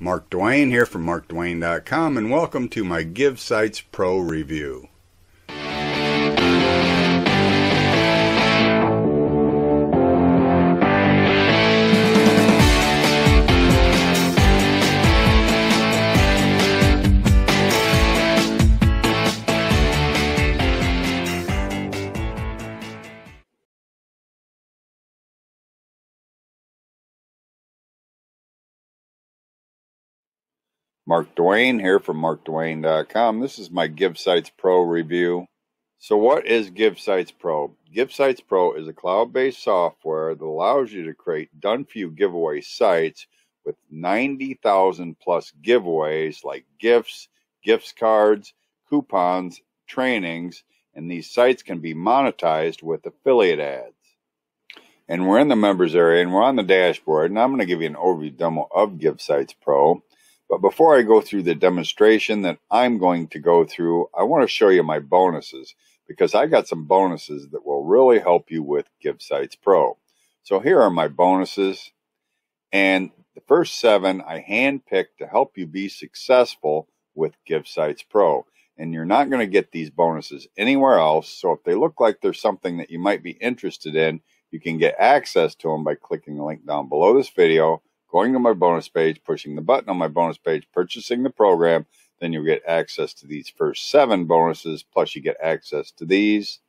Mark Dwayne here from markdwayne.com, and welcome to my GiveSites Pro review. Mark Dwayne here from markdwayne.com. This is my GiveSites Pro review. So what is GiveSites Pro? GiveSites Pro is a cloud-based software that allows you to create done-for-you giveaway sites with 90,000 plus giveaways like gifts, gift cards, coupons, trainings, and these sites can be monetized with affiliate ads. And we're in the members area and we're on the dashboard, and I'm going to give you an overview demo of GiveSites Pro. But before I go through the demonstration that I'm going to go through, I want to show you my bonuses, because I got some bonuses that will really help you with GiveSites Pro. So here are my bonuses. And the first 7 I handpicked to help you be successful with GiveSites Pro. And you're not going to get these bonuses anywhere else. So if they look like there's something that you might be interested in, you can get access to them by clicking the link down below this video, going to my bonus page, pushing the button on my bonus page, purchasing the program. Then you'll get access to these first 7 bonuses, plus you get access to these.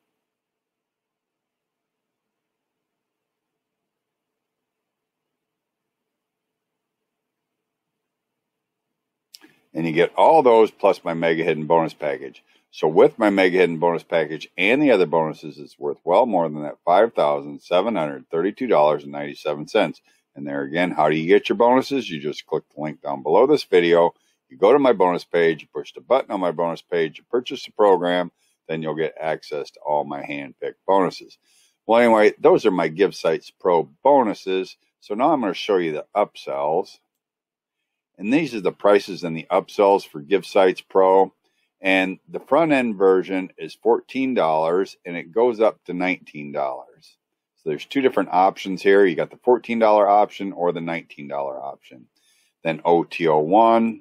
And you get all those plus my mega hidden bonus package. So with my mega hidden bonus package and the other bonuses, it's worth well more than that $5,732.97. And there again, how do you get your bonuses? You just click the link down below this video. You go to my bonus page, you push the button on my bonus page, you purchase the program, then you'll get access to all my hand-picked bonuses. Well, anyway, those are my GiveSites Pro bonuses. So now I'm going to show you the upsells. And these are the prices and the upsells for GiveSites Pro. And the front-end version is $14, and it goes up to $19. So there's 2 different options here. You got the $14 option or the $19 option. Then OTO1,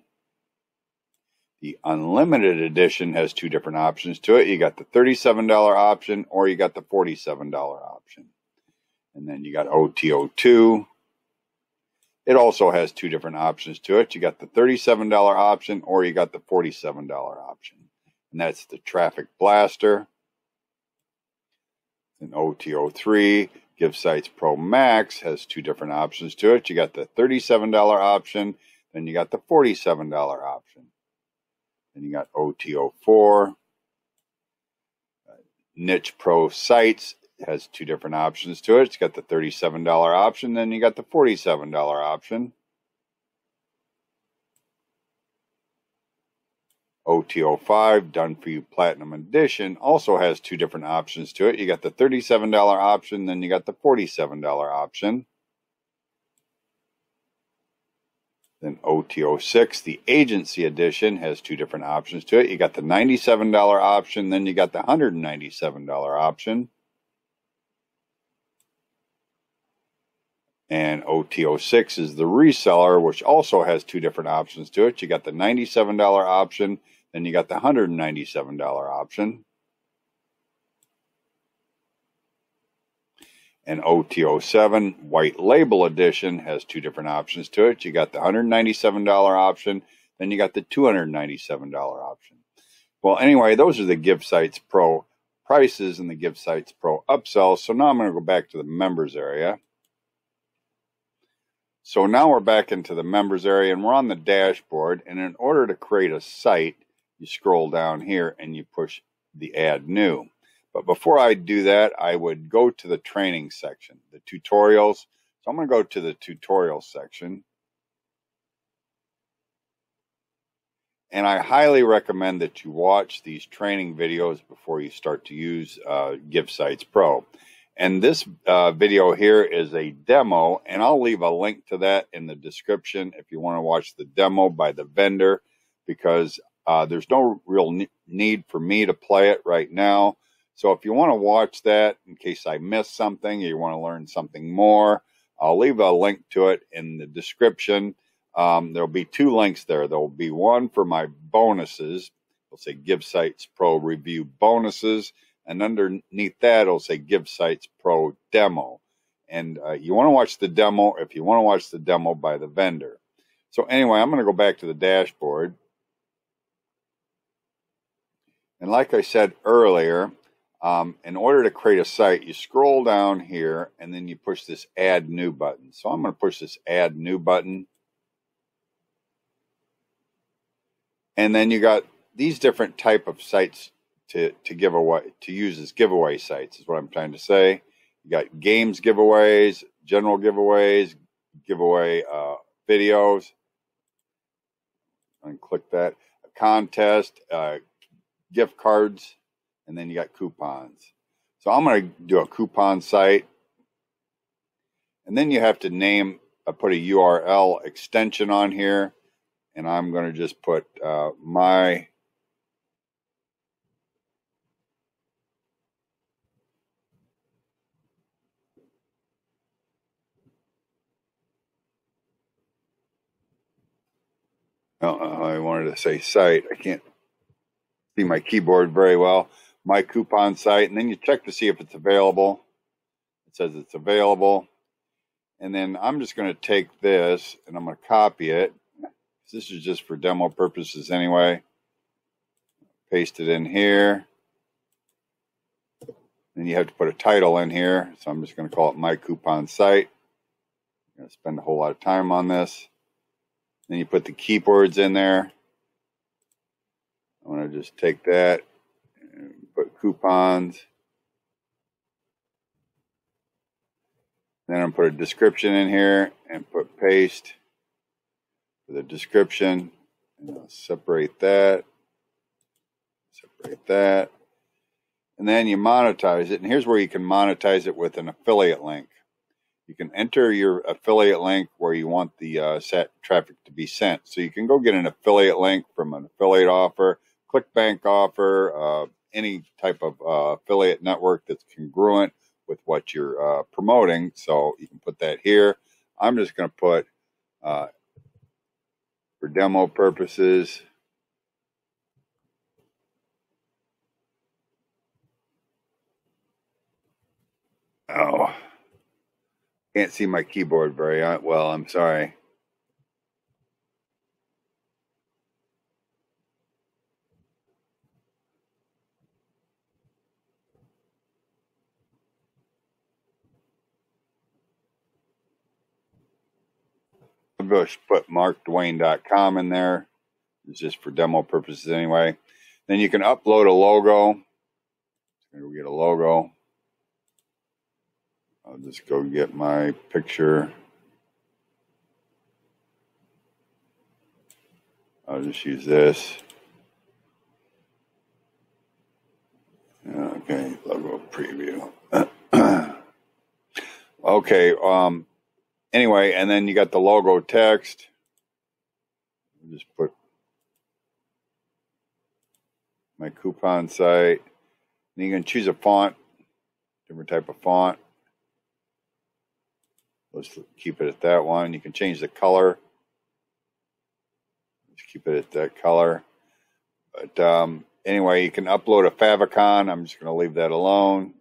the unlimited edition, has 2 different options to it. You got the $37 option or you got the $47 option. And then you got OTO2. It also has 2 different options to it. You got the $37 option or you got the $47 option. And that's the Traffic Blaster. And OTO3, GiveSites Pro Max, has 2 different options to it. You got the $37 option, then you got the $47 option. Then you got OTO4. Niche Pro Sites has 2 different options to it. It's got the $37 option, then you got the $47 option. OTO5, Done For You Platinum Edition, also has 2 different options to it. You got the $37 option, then you got the $47 option. Then OTO6, the Agency Edition, has 2 different options to it. You got the $97 option, then you got the $197 option. And OTO6 is the Reseller, which also has 2 different options to it. You got the $97 option, then you got the $197 option. And OTO7, White Label Edition, has 2 different options to it. You got the $197 option, then you got the $297 option. Well, anyway, those are the GiveSites Pro prices and the GiveSites Pro upsells. So now I'm going to go back to the members area. So now we're back into the members area and we're on the dashboard. And in order to create a site, you scroll down here and you push the add new. But before I do that, I would go to the training section, the tutorials. So I'm going to go to the tutorial section. And I highly recommend that you watch these training videos before you start to use GiveSites Pro. And this video here is a demo, and I'll leave a link to that in the description if you want to watch the demo by the vendor, because there's no real need for me to play it right now. So if you want to watch that in case I missed something, or you want to learn something more, I'll leave a link to it in the description. There'll be two links there. There'll be one for my bonuses. It'll say GiveSites Pro Review Bonuses. And underneath that, it'll say GiveSites Pro Demo. And you want to watch the demo if you want to watch the demo by the vendor. So anyway, I'm going to go back to the dashboard. And like I said earlier, in order to create a site, you scroll down here and then you push this Add New button. So I'm going to push this Add New button. And then you got these different type of sites to give away, to use as giveaway sites is what I'm trying to say. You got games giveaways, general giveaways, giveaway videos. And click that. A contest, gift cards, and then you got coupons. So I'm going to do a coupon site. And then you have to name, I put a URL extension on here. And I'm going to just put my I wanted to say site. I can't see my keyboard very well. My coupon site, and then you check to see if it's available. It says it's available. And then I'm just going to take this and I'm going to copy it. This is just for demo purposes anyway. Paste it in here. Then you have to put a title in here. So I'm just going to call it My Coupon Site. I'm going to spend a whole lot of time on this. Then you put the keywords in there. I'm going to just take that and put coupons. Then I'm going to put a description in here and put paste. The description, and I'll separate that, and then you monetize it. And here's where you can monetize it with an affiliate link. You can enter your affiliate link where you want the traffic to be sent. So you can go get an affiliate link from an affiliate offer, Clickbank offer, any type of affiliate network that's congruent with what you're promoting. So you can put that here. I'm just going to put for demo purposes, oh, can't see my keyboard very well, I'm sorry. Bush, put markdwayne.com in there. It's just for demo purposes anyway. Then you can upload a logo. We'll get a logo. I'll just go get my picture. I'll just use this. Okay, logo preview. Okay, anyway, and then you got the logo text. Just put My Coupon Site. And you can choose a font, different type of font. Let's keep it at that one. You can change the color. Just keep it at that color. But anyway, you can upload a favicon. I'm just going to leave that alone.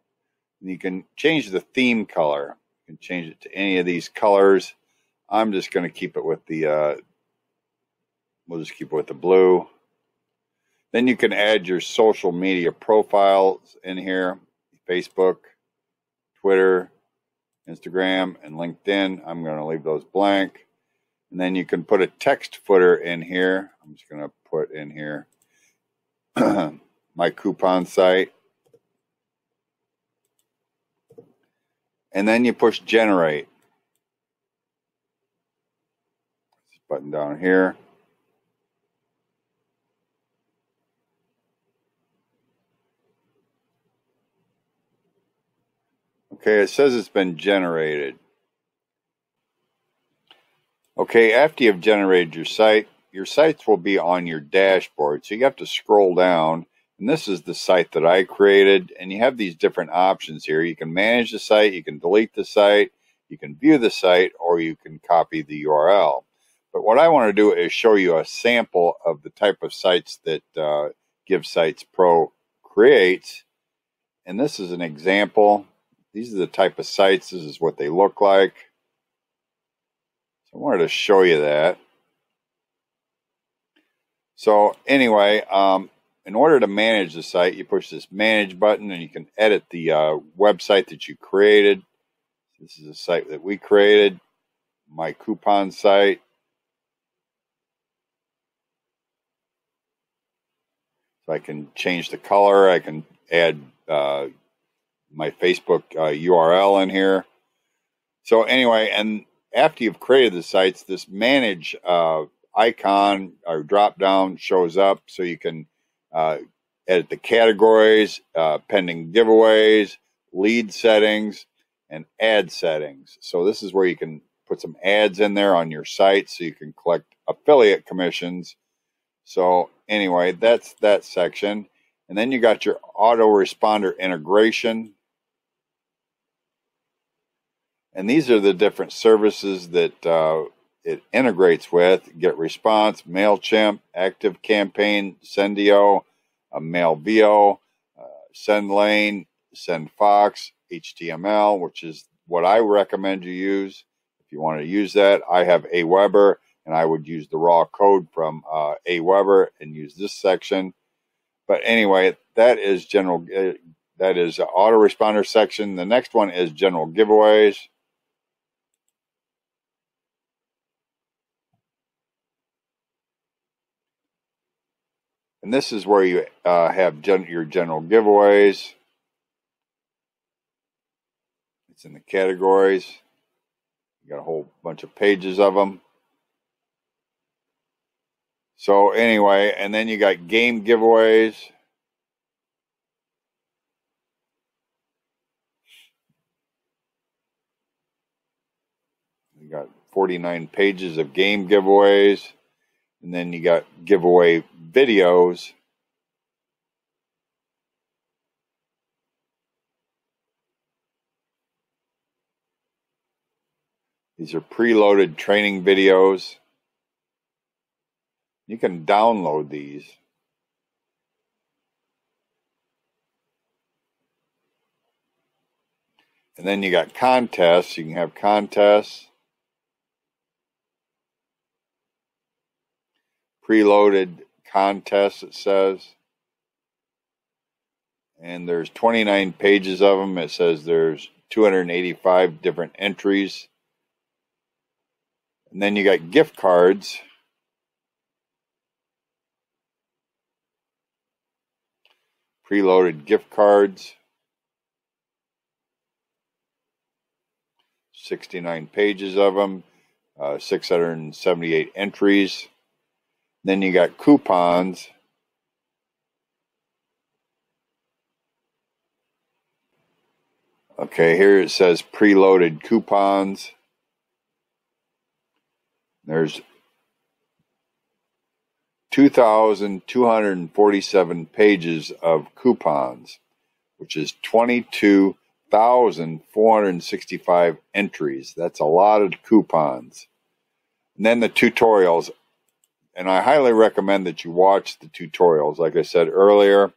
And you can change the theme color. Can change it to any of these colors. I'm just going to keep it with the we'll just keep it with the blue. Then you can add your social media profiles in here: Facebook, Twitter, Instagram, and LinkedIn. I'm going to leave those blank. And then you can put a text footer in here. I'm just going to put in here My Coupon Site. And then you push generate. This button down here. Okay, it says it's been generated. Okay, after you've generated your site, your sites will be on your dashboard. So you have to scroll down. And this is the site that I created, and you have these different options here. You can manage the site, you can delete the site, you can view the site, or you can copy the URL. But what I want to do is show you a sample of the type of sites that GiveSites Pro creates. And this is an example. These are the type of sites. This is what they look like. So I wanted to show you that. So anyway, in order to manage the site, you push this manage button and you can edit the website that you created. This is a site that we created, my coupon site. So I can change the color. I can add my Facebook URL in here. So anyway, and after you've created the sites, this manage icon or drop down shows up, so you can edit the categories, pending giveaways, lead settings, and ad settings. So this is where you can put some ads in there on your site, so you can collect affiliate commissions. So anyway, that's that section. And then you got your autoresponder integration. And these are the different services that it integrates with: GetResponse, MailChimp, ActiveCampaign, Sendio, MailBio, SendLane, SendFox, HTML, which is what I recommend you use if you want to use that. I have AWeber, and I would use the raw code from AWeber and use this section. But anyway, that is general. That is autoresponder section. The next one is general giveaways. And this is where you have your general giveaways. It's in the categories. You got a whole bunch of pages of them. So anyway, and then you got game giveaways. You got 49 pages of game giveaways. And then you got giveaway videos. These are preloaded training videos. You can download these. And then you got contests. You can have contests. Preloaded contests, it says. And there's 29 pages of them. It says there's 285 different entries. And then you got gift cards. Preloaded gift cards. 69 pages of them. 678 entries. Then you got coupons. Okay, here it says preloaded coupons. There's 2,247 pages of coupons, which is 22,465 entries. That's a lot of coupons. And then the tutorials. And I highly recommend that you watch the tutorials, like I said earlier.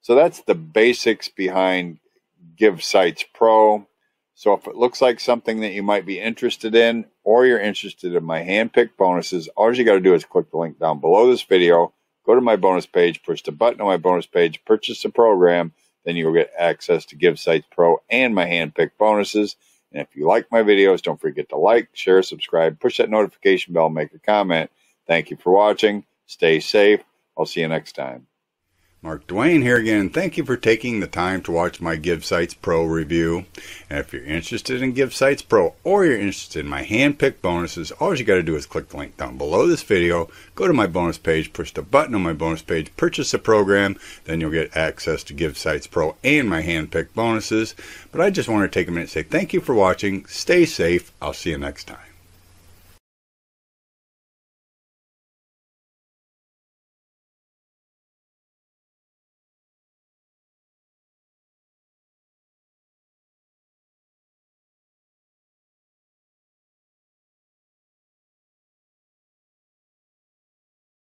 So that's the basics behind GiveSites Pro. So if it looks like something that you might be interested in, or you're interested in my hand-picked bonuses, all you got to do is click the link down below this video, go to my bonus page, push the button on my bonus page, purchase the program, then you'll get access to GiveSites Pro and my hand-picked bonuses. And if you like my videos, don't forget to like, share, subscribe, push that notification bell, make a comment. Thank you for watching. Stay safe. I'll see you next time. Mark Dwayne here again. Thank you for taking the time to watch my GiveSites Pro review. And if you're interested in GiveSites Pro, or you're interested in my hand-picked bonuses, all you got to do is click the link down below this video, go to my bonus page, push the button on my bonus page, purchase the program, then you'll get access to GiveSites Pro and my hand-picked bonuses. But I just want to take a minute and say thank you for watching. Stay safe. I'll see you next time.